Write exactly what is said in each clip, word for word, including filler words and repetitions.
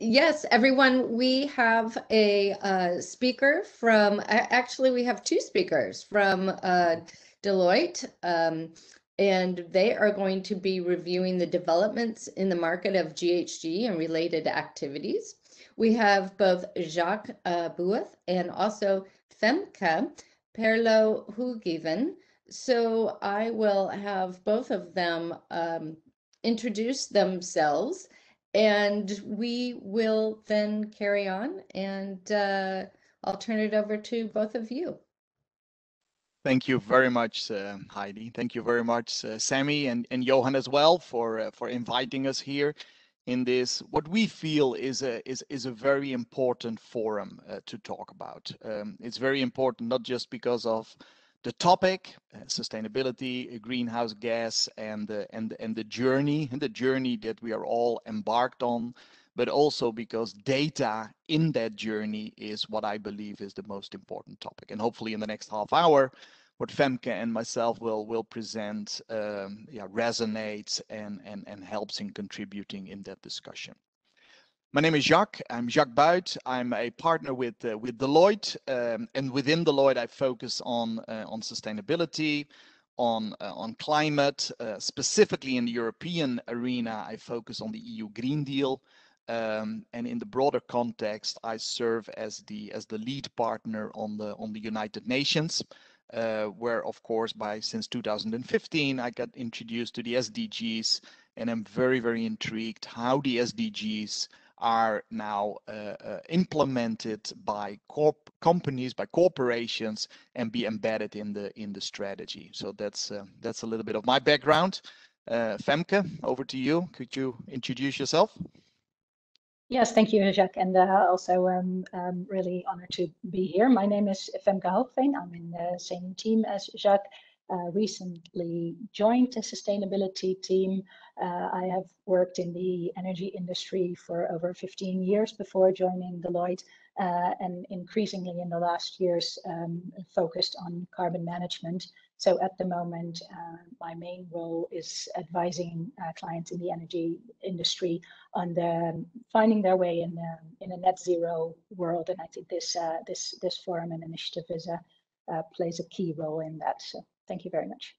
Yes, everyone, we have a uh, speaker from, actually we have two speakers from uh, Deloitte, um, and they are going to be reviewing the developments in the market of G H G and related activities. We have both Jacques uh, Buith and also Femke Perlot-Hoogeveen. So I will have both of them um, introduce themselves, and we will then carry on, and uh, I'll turn it over to both of you. Thank you very much, uh, Heidi. Thank you very much, uh, Sammy and, and Johan as well for uh, for inviting us here in this, what we feel is a, is, is a very important forum uh, to talk about. Um, it's very important, not just because of the topic, uh, sustainability, uh, greenhouse gas, and uh, and and the journey, and the journey that we are all embarked on, but also because data in that journey is what I believe is the most important topic. And hopefully, in the next half hour, what Femke and myself will will present, um, yeah, resonates and and and helps in contributing in that discussion. My name is Jacques. I'm Jacques Buith. I'm a partner with uh, with Deloitte, um, and within Deloitte, I focus on uh, on sustainability, on uh, on climate. Uh, specifically in the European arena, I focus on the E U Green Deal, um, and in the broader context, I serve as the as the lead partner on the on the United Nations, uh, where, of course, by since two thousand fifteen, I got introduced to the S D Gs, and I'm very very intrigued how the S D Gs are now uh, uh, implemented by corp companies, by corporations, and be embedded in the in the strategy. So that's uh, that's a little bit of my background. Uh, Femke, over to you. Could you introduce yourself? Yes, thank you, Jacques, and uh, also um, um, really honored to be here. My name is Femke Hoogeveen. I'm in the same team as Jacques. Uh, recently joined the sustainability team. Uh, I have worked in the energy industry for over fifteen years before joining Deloitte, uh, and increasingly in the last years um, focused on carbon management. So at the moment, uh, my main role is advising uh, clients in the energy industry on the, finding their way in, the, in a net zero world. And I think this, uh, this, this forum and initiative is a, uh, plays a key role in that. So, thank you very much.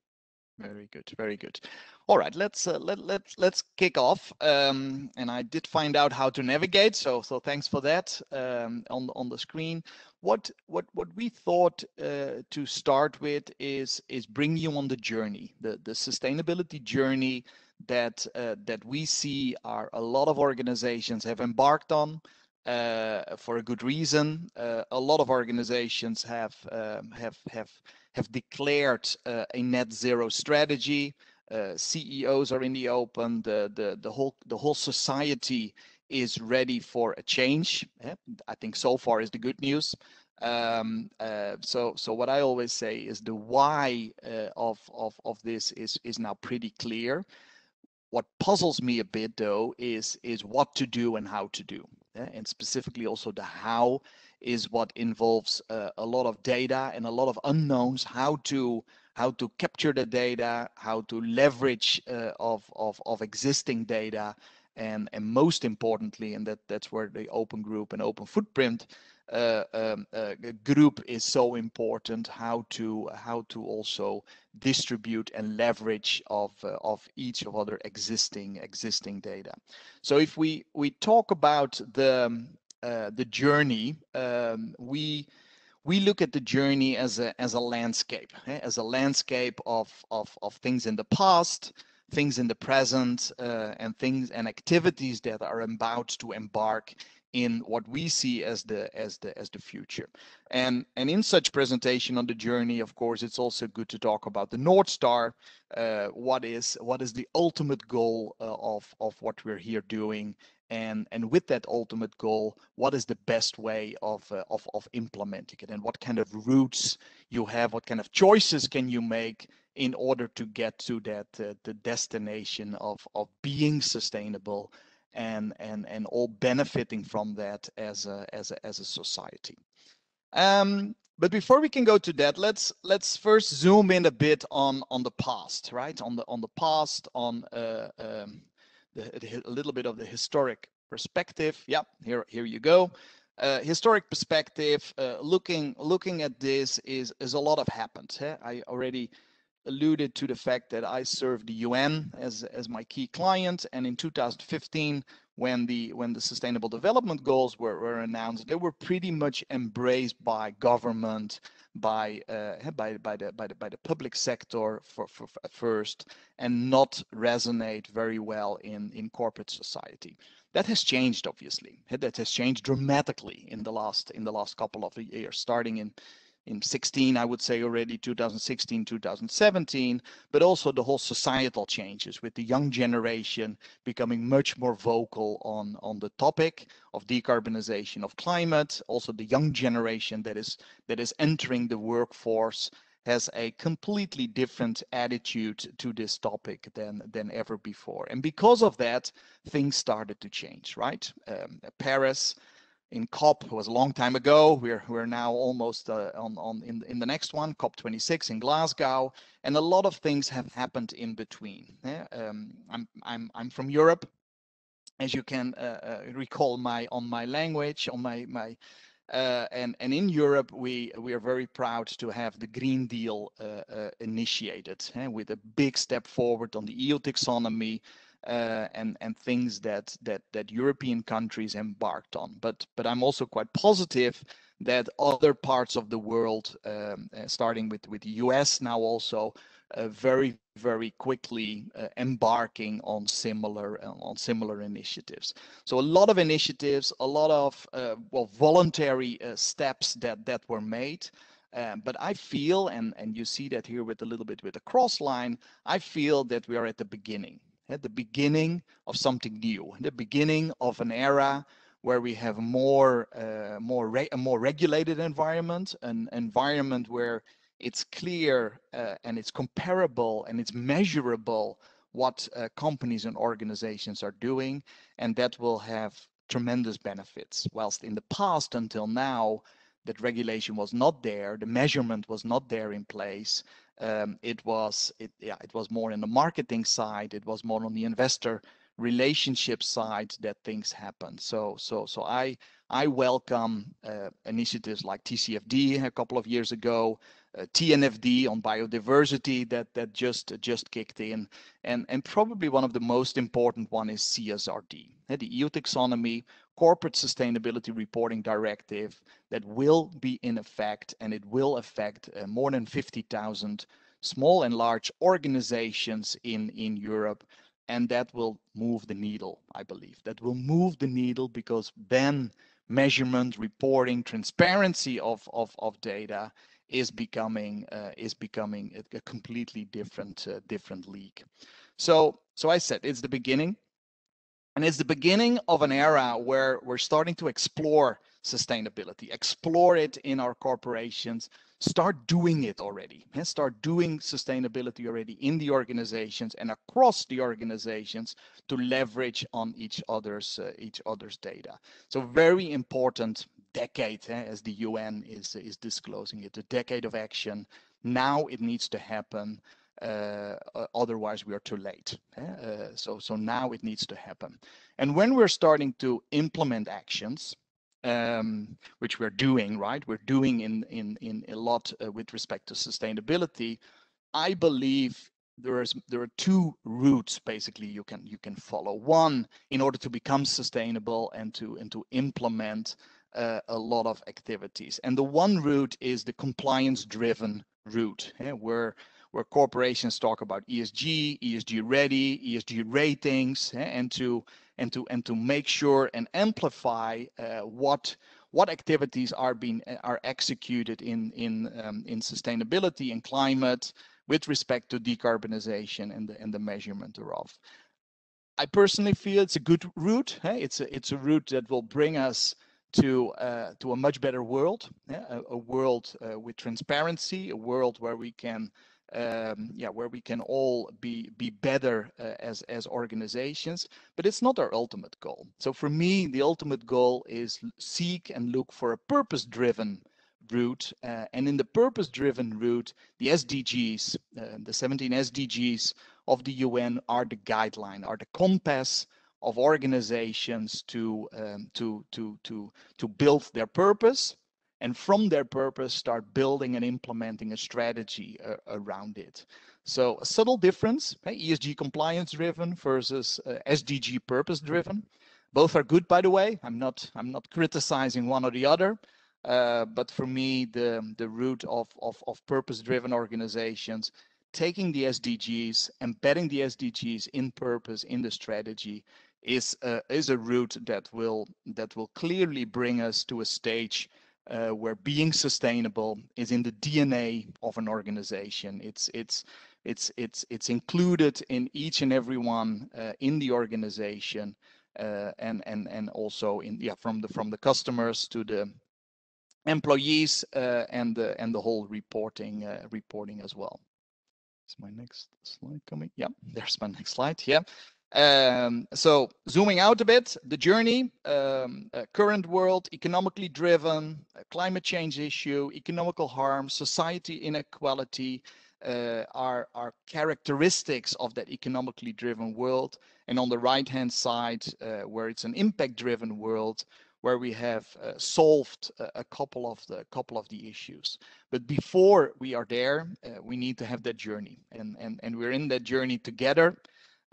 Very good, very good. All right, let's uh, let let's let's kick off. Um, and I did find out how to navigate, so so thanks for that. Um, on on the screen, what what what we thought uh, to start with is is bring you on the journey, the the sustainability journey that uh, that we see are a lot of organizations have embarked on. Uh, for a good reason, uh, a lot of organizations have um, have have have declared uh, a net zero strategy. Uh, C E Os are in the open. The the the whole the whole society is ready for a change. Yeah, I think so far is the good news. Um, uh, so so what I always say is the why uh, of of of this is is now pretty clear. What puzzles me a bit though is is what to do and how to do. And specifically also the how is what involves uh, a lot of data and a lot of unknowns, how to how to capture the data, how to leverage uh, of, of, of existing data, and, and most importantly, and that, that's where the Open Group and Open Footprint uh, um, uh, group is so important, how to how to also distribute and leverage of uh, of each of other existing existing data. So if we we talk about the uh, the journey, um, we we look at the journey as a as a landscape, eh? as a landscape of of of things in the past, things in the present, uh, and things and activities that are about to embark in what we see as the as the as the future. And and in such presentation on the journey, of course, it's also good to talk about the North Star. Uh, what is what is the ultimate goal uh, of of what we're here doing, and and with that ultimate goal, what is the best way of uh, of of implementing it, and what kind of routes you have, what kind of choices can you make in order to get to that uh, the destination of of being sustainable, and and and all benefiting from that as a as a as a society. Um but before we can go to that, let's let's first zoom in a bit on on the past, right? On the on the past, on uh um the, the, a little bit of the historic perspective. Yeah, here here you go. Uh, historic perspective, uh, looking looking at this is is a lot have happened. Huh? I already alluded to the fact that I served the U N as as my key client, and in two thousand fifteen, when the when the Sustainable Development Goals were, were announced, they were pretty much embraced by government, by uh, by by the by the by the public sector for, for, for first, and not resonate very well in in corporate society. That has changed, obviously. That has changed dramatically in the last in the last couple of years, starting in. In sixteen, I would say already, two thousand sixteen, two thousand seventeen, but also the whole societal changes with the young generation becoming much more vocal on, on the topic of decarbonization of climate. Also, the young generation that is that is entering the workforce has a completely different attitude to this topic than than ever before. And because of that, things started to change, right? Um, Paris. In COP was a long time ago. We're we're now almost uh, on on in in the next one, COP twenty-six in Glasgow, and a lot of things have happened in between. Yeah? Um, I'm I'm I'm from Europe, as you can uh, uh, recall my on my language on my my. Uh, and and in Europe, we we are very proud to have the Green Deal uh, uh, initiated eh, with a big step forward on the E U taxonomy. Uh, and and things that that that European countries embarked on, but but I'm also quite positive that other parts of the world, um, uh, starting with with the U S now, also uh, very very quickly uh, embarking on similar uh, on similar initiatives. So a lot of initiatives, a lot of uh, well voluntary uh, steps that that were made. Um, but I feel, and and you see that here with a little bit with a cross line, I feel that we are at the beginning. At the beginning of something new, the beginning of an era where we have more, uh, more re a more regulated environment, an environment where it's clear uh, and it's comparable and it's measurable what uh, companies and organizations are doing, and that will have tremendous benefits. Whilst in the past, until now, that regulation was not there, the measurement was not there in place. Um, it was it yeah it was more in the marketing side, it was more on the investor relationship side that things happened. So so so I I welcome uh, initiatives like T C F D a couple of years ago, uh, T N F D on biodiversity that that just just kicked in, and and probably one of the most important one is C S R D, the E U taxonomy, corporate sustainability reporting directive that will be in effect, and it will affect uh, more than fifty thousand small and large organizations in, in Europe. And that will move the needle, I believe. That will move the needle because then measurement, reporting, transparency of, of, of data is becoming uh, is becoming a, a completely different uh, different league. So, so I said it's the beginning. And it's the beginning of an era where we're starting to explore sustainability, explore it in our corporations, start doing it already, and start doing sustainability already in the organizations and across the organizations to leverage on each other's uh, each other's data. So very important decade, eh, as the U N is is disclosing it, the decade of action. Now it needs to happen. Uh, otherwise we are too late. Uh, so, so now it needs to happen. And when we're starting to implement actions, um, which we're doing, right? We're doing in, in, in a lot uh, with respect to sustainability. I believe there is, there are two routes basically you can, you can follow. One, in order to become sustainable and to, and to implement uh, a lot of activities. And the one route is the compliance driven route, yeah, where where corporations talk about E S G, E S G ready, E S G ratings, and to and to and to make sure and amplify uh, what what activities are being are executed in in um, in sustainability and climate with respect to decarbonization and the and the measurement thereof. I personally feel it's a good route. Hey? It's a it's a route that will bring us to uh, to a much better world, yeah? a, a world uh, with transparency, a world where we can. Um, yeah, where we can all be be better uh, as as organizations, but it's not our ultimate goal. So for me, the ultimate goal is seek and look for a purpose-driven route, uh, and in the purpose-driven route, the S D Gs, uh, the seventeen S D Gs of the U N are the guideline, are the compass of organizations to um, to to to to build their purpose, and from their purpose start building and implementing a strategy uh, around it. So a subtle difference, right? E S G compliance driven versus uh, S D G purpose driven. Both are good, by the way. I'm not I'm not criticizing one or the other. Uh, but for me, the, the root of, of, of purpose-driven organizations, taking the S D Gs, embedding the S D Gs in purpose, in the strategy, is, uh, is a route that will, that will clearly bring us to a stage uh, where being sustainable is in the D N A of an organization. It's, it's, it's, it's, it's included in each and every one uh, in the organization, uh, and, and, and also in, yeah, from the, from the customers to the employees uh, and the and the whole reporting uh, reporting as well. Is my next slide coming? Yeah, there's my next slide. Yeah. Um, so zooming out a bit, the journey, um, uh, current world, economically driven, uh, climate change issue, economical harm, society inequality uh, are are characteristics of that economically driven world. And on the right hand side, uh, where it's an impact driven world, where we have uh, solved uh, a couple of the couple of the issues. But before we are there, uh, we need to have that journey, and and and we're in that journey together,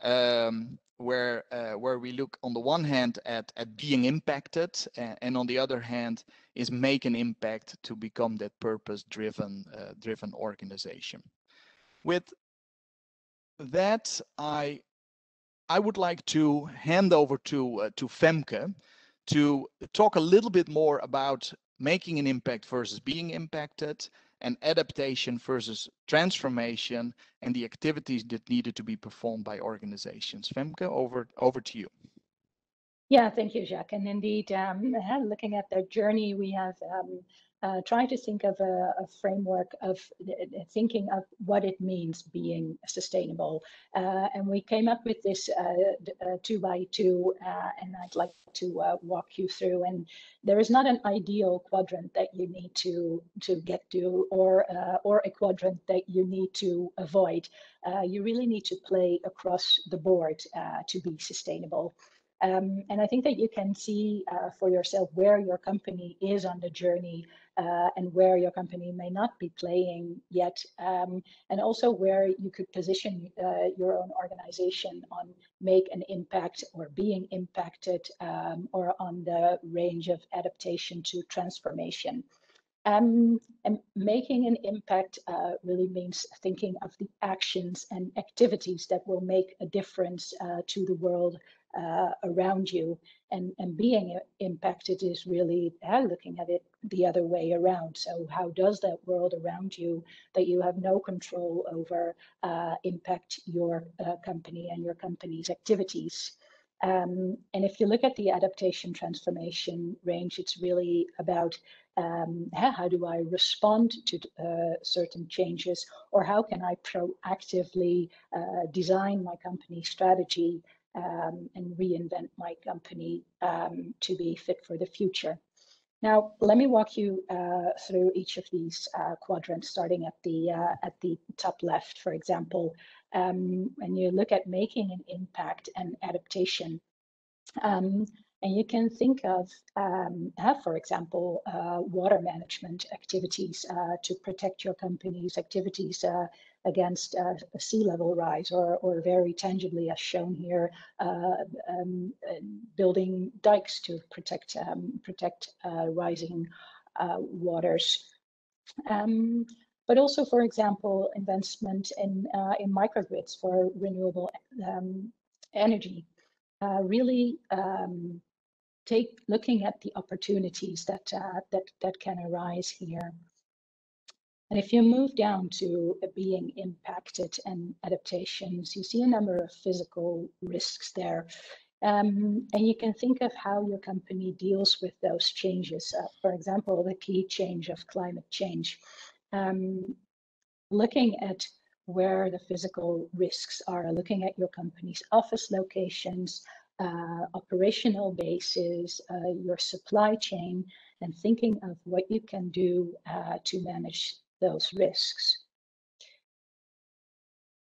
um, where uh, where we look on the one hand at at being impacted, and, and on the other hand is make an impact to become that purpose-driven uh, driven organization. With that, I I would like to hand over to uh, to Femke, to talk a little bit more about making an impact versus being impacted, and adaptation versus transformation, and the activities that needed to be performed by organizations. Femke, over over to you. Yeah, thank you, Jacques. And indeed, um, looking at the journey, we have um, uh, tried to think of a, a framework of thinking of what it means being sustainable. Uh, and we came up with this uh, uh, two by two, uh, and I'd like to uh, walk you through. And there is not an ideal quadrant that you need to to get to, or uh, or a quadrant that you need to avoid. Uh, you really need to play across the board uh, to be sustainable. Um, and I think that you can see uh, for yourself where your company is on the journey, uh, and where your company may not be playing yet, um, and also where you could position uh, your own organization on make an impact or being impacted, um, or on the range of adaptation to transformation. Um, and making an impact uh, really means thinking of the actions and activities that will make a difference uh, to the world Uh, around you, and, and being impacted is really uh, looking at it the other way around. So how does that world around you that you have no control over uh, impact your uh, company and your company's activities? Um, and if you look at the adaptation transformation range, it's really about um, how do I respond to uh, certain changes, or how can I proactively uh, design my company strategy Um, and reinvent my company um, to be fit for the future. Now, let me walk you uh, through each of these uh, quadrants, starting at the uh, at the top left, for example. Um, when you look at making an impact and adaptation, um, and you can think of, um, have, for example, uh, water management activities uh, to protect your company's activities uh, against uh, a sea level rise, or, or very tangibly, as shown here, uh, um, building dikes to protect um, protect uh, rising uh, waters. Um, but also, for example, investment in uh, in microgrids for renewable um, energy. Uh, really um, take looking at the opportunities that uh, that that can arise here. And if you move down to being impacted and adaptations, you see a number of physical risks there. Um, and you can think of how your company deals with those changes. Uh, for example, the key change of climate change. Um, looking at where the physical risks are, looking at your company's office locations, uh, operational bases, uh, your supply chain, and thinking of what you can do uh, to manage those risks.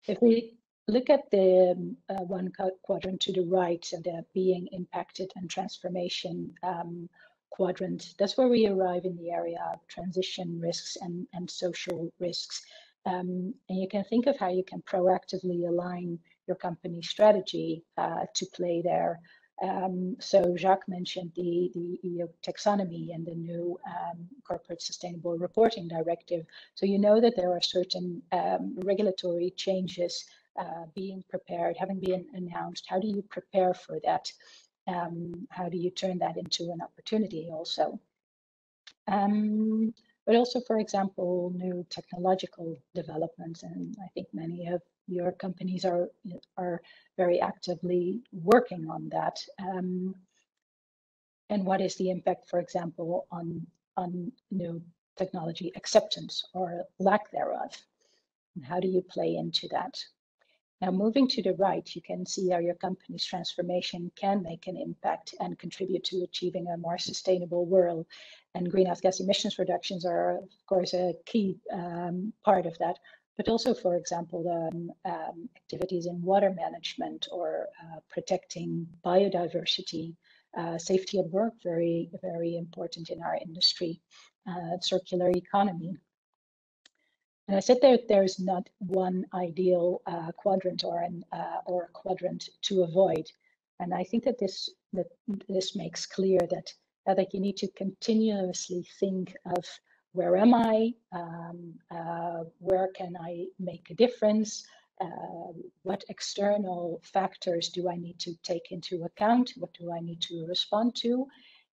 If we look at the um, uh, one quadrant to the right, and the being impacted and transformation um, quadrant, that's where we arrive in the area of transition risks and, and social risks. Um, and you can think of how you can proactively align your company strategy uh, to play there. Um, so Jacques mentioned the, the E U taxonomy and the new um, Corporate Sustainable Reporting Directive. So you know that there are certain um, regulatory changes uh, being prepared, having been announced. How do you prepare for that? Um, how do you turn that into an opportunity also? Um, but also, for example, new technological developments. And I think many of your companies are, are very actively working on that. Um, and what is the impact, for example, on, on new technology acceptance or lack thereof? And how do you play into that? Now, moving to the right, you can see how your company's transformation can make an impact and contribute to achieving a more sustainable world. And greenhouse gas emissions reductions are, of course, a key um, part of that. But also, for example, um, um, activities in water management or uh, protecting biodiversity, uh, safety at work, very, very important in our industry, uh, circular economy. And I said that there is not one ideal uh, quadrant or an uh, or a quadrant to avoid, and I think that this that this makes clear that uh, that you need to continuously think of where am I, um, uh, where can I make a difference, uh, what external factors do I need to take into account, what do I need to respond to.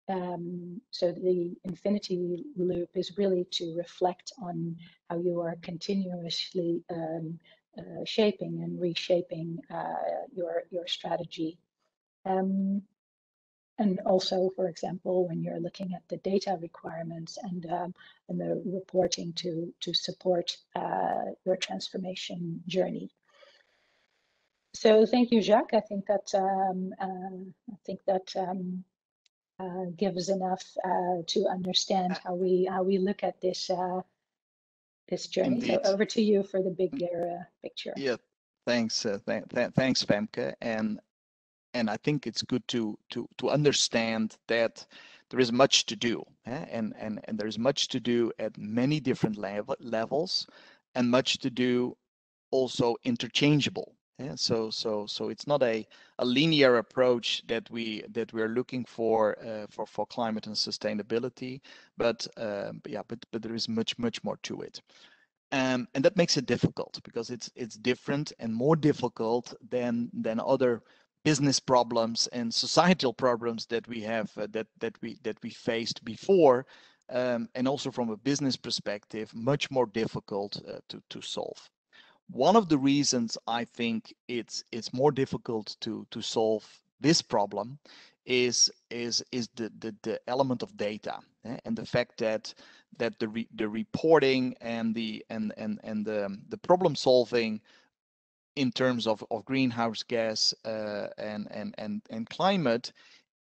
Um, so the infinity loop is really to reflect on how you are continuously um, uh, shaping and reshaping uh, your your strategy. Um, and also, for example, when you're looking at the data requirements and um, and the reporting to to support uh, your transformation journey. So thank you, Jacques. I think that um, uh, I think that. Um, Uh, gives enough uh, to understand how we how we look at this uh, this journey. Indeed. So over to you for the bigger uh, picture. Yeah, thanks, uh, th th thanks, Femke, and and I think it's good to to to understand that there is much to do, eh? and and and there is much to do at many different level levels, and much to do also interchangeable. Yeah, so so so it's not a, a linear approach that we that we're looking for uh, for for climate and sustainability, but uh, yeah, but but there is much much more to it, um, and that makes it difficult because it's it's different and more difficult than than other business problems and societal problems that we have uh, that that we that we faced before, um, and also from a business perspective, much more difficult uh, to to solve. One of the reasons I think it's it's more difficult to to solve this problem is is is the the, the element of data, eh? And the fact that that the re, the reporting and the and and and the the problem solving in terms of of greenhouse gas uh, and and and and climate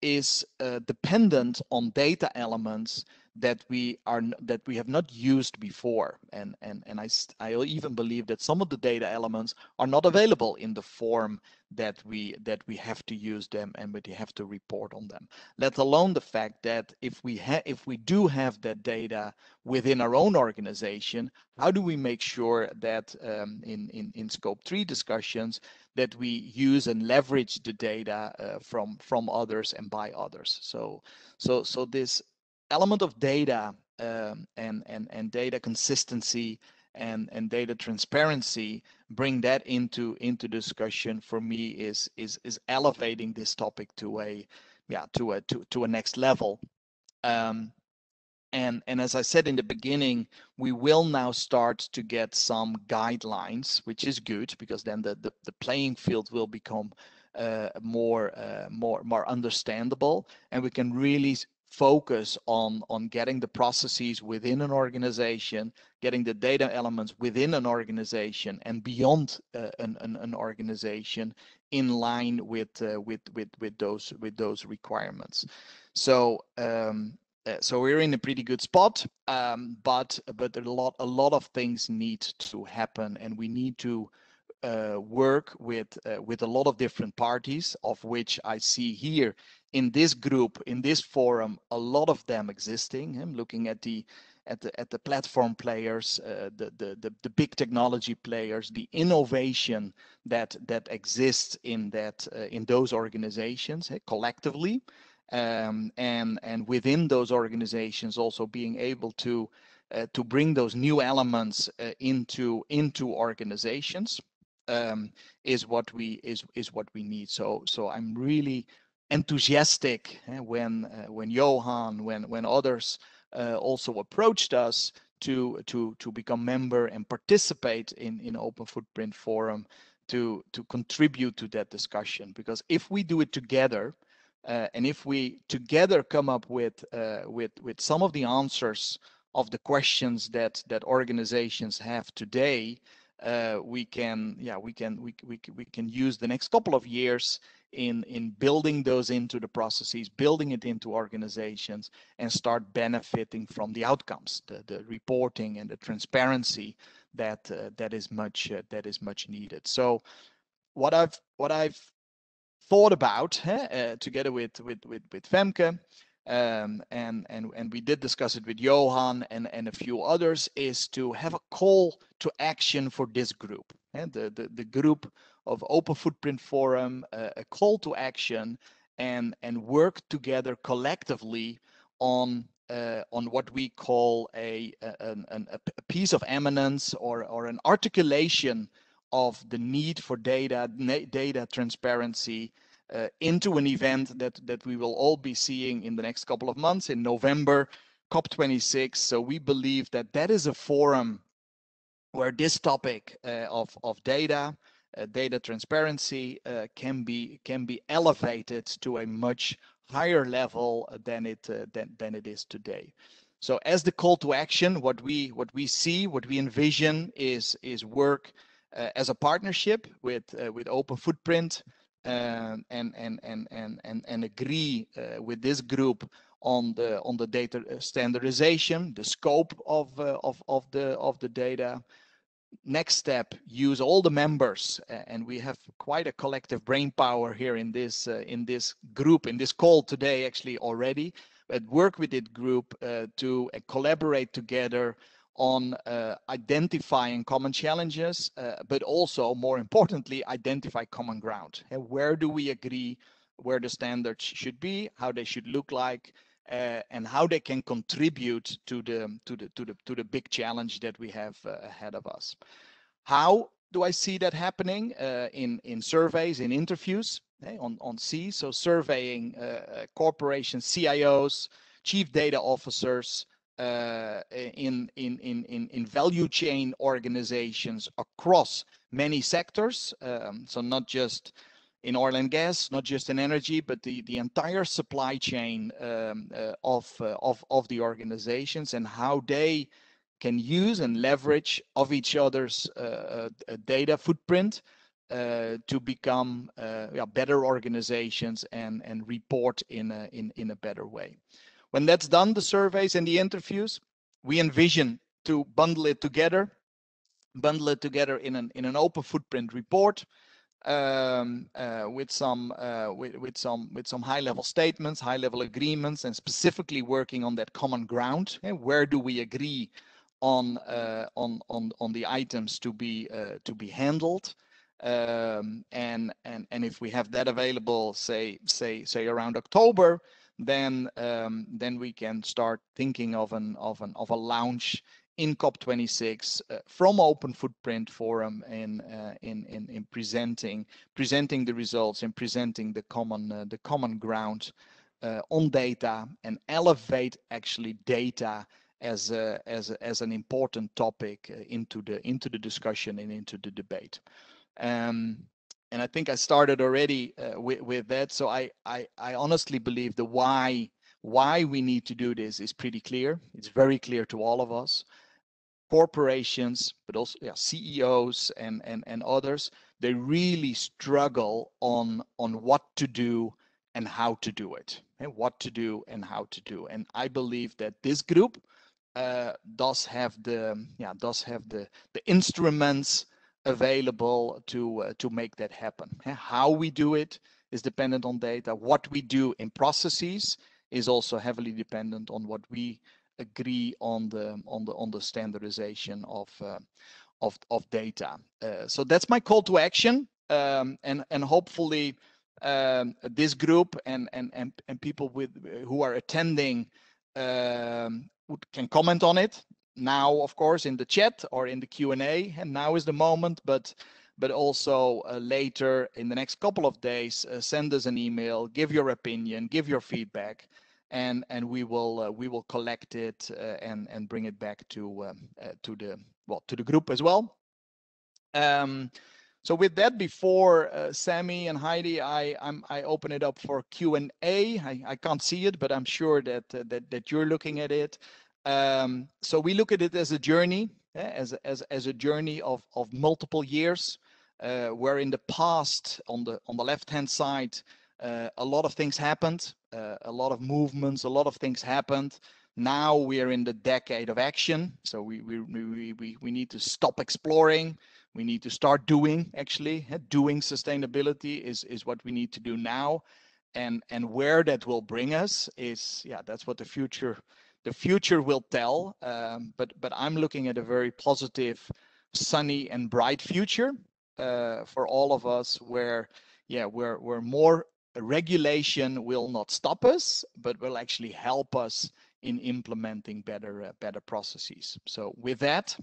is uh, dependent on data elements that we are that we have not used before, and and and I I even believe that some of the data elements are not available in the form that we that we have to use them and we have to report on them. Let alone the fact that if we ha if we do have that data within our own organization, how do we make sure that um, in in in scope three discussions that we use and leverage the data uh, from from others and by others? So so so this element of data um, and, and, and data consistency and, and data transparency, bring that into into discussion for me is is is elevating this topic to a yeah to a to, to a next level. Um, and and as I said in the beginning, we will now start to get some guidelines, which is good because then the the, the playing field will become uh, more uh, more more understandable, and we can really focus on on getting the processes within an organization, getting the data elements within an organization and beyond uh, an, an an organization in line with uh, with with with those with those requirements. So um, uh, so we're in a pretty good spot, um, but but a lot a lot of things need to happen, and we need to uh, work with uh, with a lot of different parties, of which I see here in this group, in this forum, a lot of them existing. I'm looking at the at the at the platform players, uh, the, the the the big technology players, the innovation that that exists in that uh, in those organizations uh, collectively, um, and and within those organizations also being able to uh, to bring those new elements uh, into into organizations um, is what we is is what we need. So so I'm really enthusiastic uh, when uh, when Johan when when others. Uh, also approached us to to to become member and participate in in Open Footprint Forum to to contribute to that discussion, because if we do it together uh, and if we together come up with uh, with with some of the answers of the questions that that organizations have today, uh, we can yeah we can we we we can use the next couple of years in in building those into the processes, building it into organizations, and start benefiting from the outcomes, the, the reporting and the transparency that uh, that is much uh, that is much needed. So what I've what I've thought about huh, uh, together with with with, with Femke, um, and and and we did discuss it with Johan and and a few others, is to have a call to action for this group and huh, the, the the group of Open Footprint Forum, uh, a call to action, and and work together collectively on uh, on what we call a, a, a, a piece of eminence, or or an articulation of the need for data data transparency uh, into an event that that we will all be seeing in the next couple of months in November, COP twenty-six. So we believe that that is a forum where this topic uh, of of data Uh, data transparency uh, can be can be elevated to a much higher level than it uh, than than it is today. So, as the call to action, what we what we see, what we envision is is work uh, as a partnership with uh, with Open Footprint, uh, and and and and and and agree uh, with this group on the on the data standardization, the scope of uh, of of the of the data. Next step, use all the members, uh, and we have quite a collective brain power here in this uh, in this group, in this call today actually already, but work with it group uh, to uh, collaborate together on uh, identifying common challenges, uh, but also more importantly identify common ground. And where do we agree where the standards should be, how they should look like, Uh, and how they can contribute to the to the to the to the big challenge that we have uh, ahead of us. How do I see that happening? Uh, in in surveys, in interviews, okay, on on C. So surveying uh, corporations, C I Os, chief data officers, uh, in in in in in value chain organizations across many sectors. Um, so not just in oil and gas, not just in energy, but the, the entire supply chain um, uh, of, uh, of, of the organizations, and how they can use and leverage of each other's uh, uh, data footprint uh, to become uh, yeah, better organizations and, and report in a, in, in a better way. When that's done, the surveys and the interviews, we envision to bundle it together, bundle it together in an, in an Open Footprint report, um uh, with some uh, with, with some with some high level statements, high level agreements, and specifically working on that common ground. And where do we agree on uh, on on on the items to be uh, to be handled, um, and and and if we have that available, say say say around October, then um, then we can start thinking of an of an of a launch in COP twenty-six uh, from Open Footprint Forum, in, uh, in in in presenting presenting the results and presenting the common uh, the common ground uh, on data, and elevate actually data as a, as a, as an important topic uh, into the into the discussion and into the debate. Um, and I think I started already uh, with, with that. So I, I I honestly believe the why why we need to do this is pretty clear. It's very clear to all of us. Corporations, but also yeah, C E Os and, and, and others, they really struggle on, on what to do and how to do it. And what to do and how to do. And I believe that this group uh, does have the yeah does have the the instruments available to uh, to make that happen. How we do it is dependent on data. What we do in processes is also heavily dependent on what we agree on the on the on the standardization of uh, of of data. Uh, so that's my call to action, um, and and hopefully um, this group and and and and people with who are attending um, can comment on it. Now, of course, in the chat or in the Q and A, and now is the moment, but but also uh, later in the next couple of days, uh, send us an email, give your opinion, give your feedback, and and we will uh, we will collect it uh, and and bring it back to um, uh, to the well to the group as well. Um, so with that, before uh, Sammy and Heidi, I I'm, I open it up for Q and A. I, I can't see it, but I'm sure that uh, that that you're looking at it. Um, so we look at it as a journey, yeah, as, as, as a journey of, of multiple years, uh, where in the past, on the, on the left-hand side, uh, a lot of things happened, uh, a lot of movements, a lot of things happened. Now we are in the decade of action. So we, we, we, we, we need to stop exploring. We need to start doing, actually. Yeah, doing sustainability is, is what we need to do now. And, and where that will bring us is, yeah, that's what the future The future will tell, um, but but I'm looking at a very positive, sunny and bright future uh, for all of us, where yeah, where where more regulation will not stop us, but will actually help us in implementing better uh, better processes. So with that,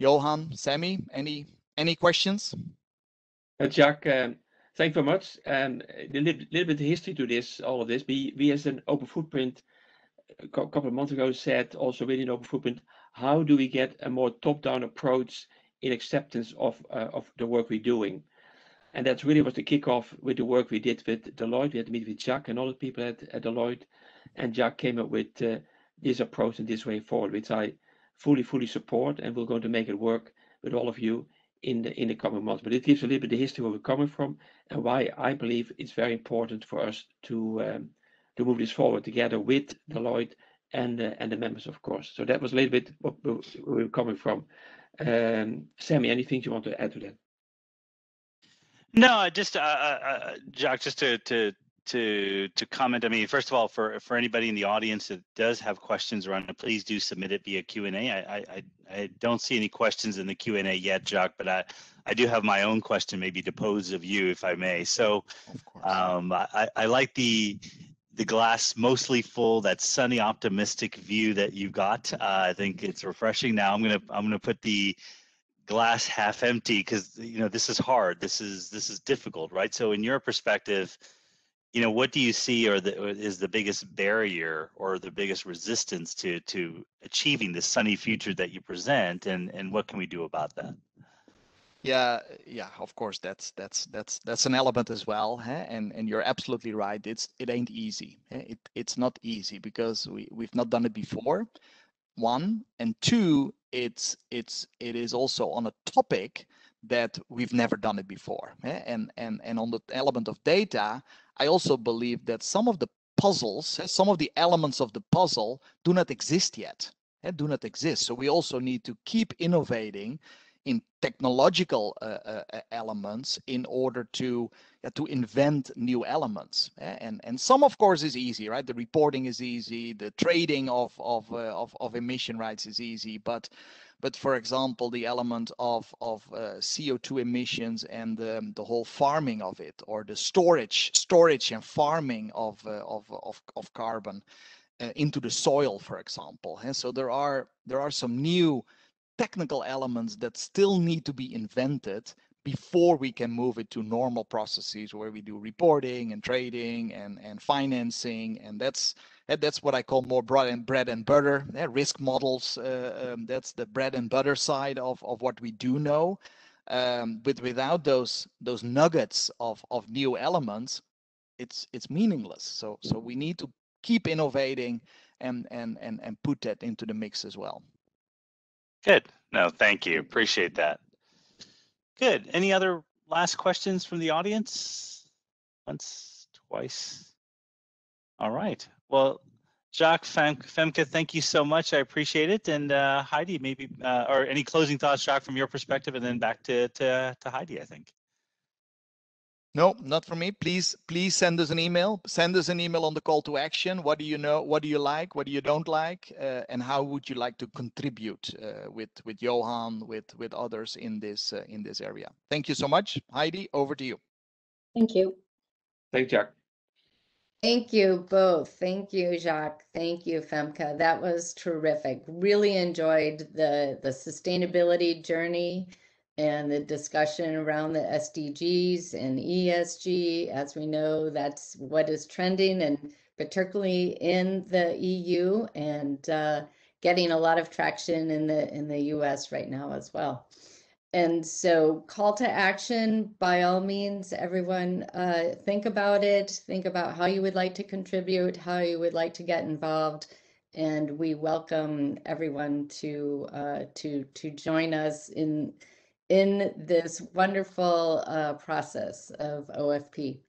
Johan, Sammy, any any questions? Uh, Jacques, um, thank you very much. And a little, little bit of history to this, all of this. We we as an Open Footprint, a couple of months ago, said also within Open Footprint, how do we get a more top-down approach in acceptance of uh, of the work we're doing? And that really was the kickoff with the work we did with Deloitte. We had to meet with Jacques and other people at, at Deloitte, and Jacques came up with uh, this approach and this way forward, which I fully, fully support, and we're going to make it work with all of you in the in the coming months. But it gives a little bit of history where we're coming from and why I believe it's very important for us to um, to move this forward together with Deloitte and uh, and the members, of course. So that was a little bit what we were coming from. Um, Sammy, anything you want to add to that? No, just uh, uh, Jacques, just to to to to comment. I mean, first of all, for for anybody in the audience that does have questions around it, please do submit it via Q and A. I I I don't see any questions in the Q and A yet, Jacques, but I. I do have my own question, maybe to pose of you, if I may. So, of course. um, I I like the. the glass mostly full, that sunny, optimistic view that you got. Uh, I think it's refreshing. Now I'm gonna I'm gonna put the glass half empty, because you know this is hard. This is this is difficult, right? So in your perspective, you know, what do you see, or, the, or is the biggest barrier or the biggest resistance to to achieving the sunny future that you present, and and what can we do about that? Yeah, yeah, of course, that's that's that's that's an element as well, huh? and and you're absolutely right. It's it ain't easy. Huh? It it's not easy because we we've not done it before. One, and two, it's it's it is also on a topic that we've never done it before. Huh? And and and on the element of data, I also believe that some of the puzzles, some of the elements of the puzzle, do not exist yet. Huh? Do not exist. So we also need to keep innovating in technological uh, uh, elements in order to uh, to invent new elements, and and some of course is easy, right? The reporting is easy, the trading of of uh, of, of emission rights is easy, but but for example the element of of uh, C O two emissions and um, the whole farming of it, or the storage storage and farming of uh, of, of of carbon uh, into the soil, for example. And so there are there are some new technical elements that still need to be invented before we can move it to normal processes where we do reporting and trading and and financing, and that's that's what I call more bread and bread and butter. Yeah, risk models, uh, um, that's the bread and butter side of of what we do know. Um, but without those those nuggets of of new elements, it's it's meaningless. So so we need to keep innovating and and and and put that into the mix as well. Good. No, thank you. Appreciate that. Good. Any other last questions from the audience? Once, twice. All right. Well, Jacques, Femke, thank you so much. I appreciate it. And uh, Heidi, maybe, uh, or any closing thoughts, Jacques, from your perspective, and then back to, to, to Heidi, I think. No, not from me. Please, please send us an email. Send us an email on the call to action. What do you know? What do you like? What do you don't like? Uh, and how would you like to contribute uh, with with Johan, with with others in this uh, in this area? Thank you so much, Heidi. Over to you. Thank you. Thank you, Jacques. Thank you both. Thank you, Jacques. Thank you, Femke. That was terrific. Really enjoyed the the sustainability journey and the discussion around the S D Gs and E S G. As we know, that's what is trending, and particularly in the E U, and uh, getting a lot of traction in the in the U S right now as well. And so, call to action, by all means, everyone, uh, think about it. Think about how you would like to contribute, how you would like to get involved. And we welcome everyone to uh, to to join us in in this wonderful uh, process of O F P.